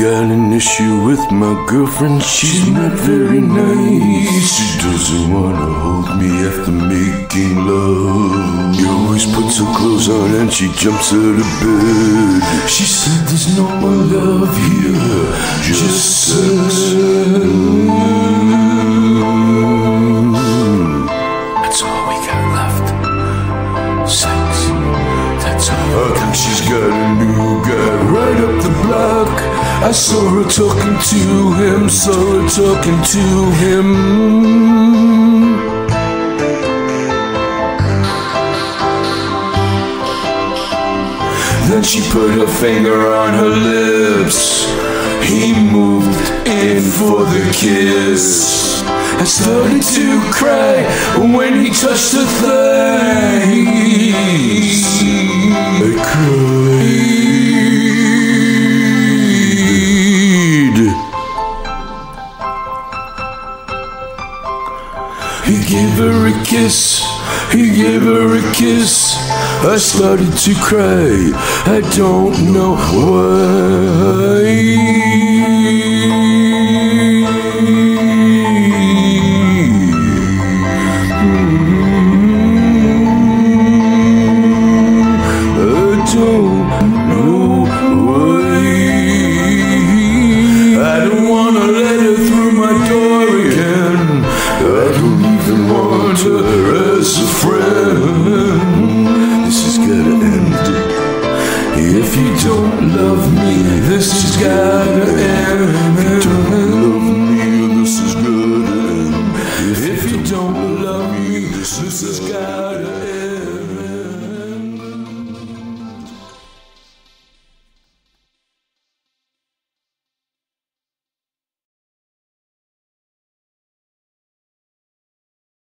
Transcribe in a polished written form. got an issue with my girlfriend. She's not very nice. She doesn't wanna hold me after making love. She always puts her clothes on and she jumps out of bed. She said there's no more love here, just sex. That's all we got left, sex. That's all we got. She's got a new guy right up the block. I saw her talking to him, saw her talking to him. Then she put her finger on her lips. He moved in for the kiss. I started to cry when he touched her thighs. I cried. He gave her a kiss, he gave her a kiss. I started to cry, I don't know why. I don't know why. I don't wanna let her through my door again. I don't want her as a friend. This is gotta end. If you don't love me, this is gotta end.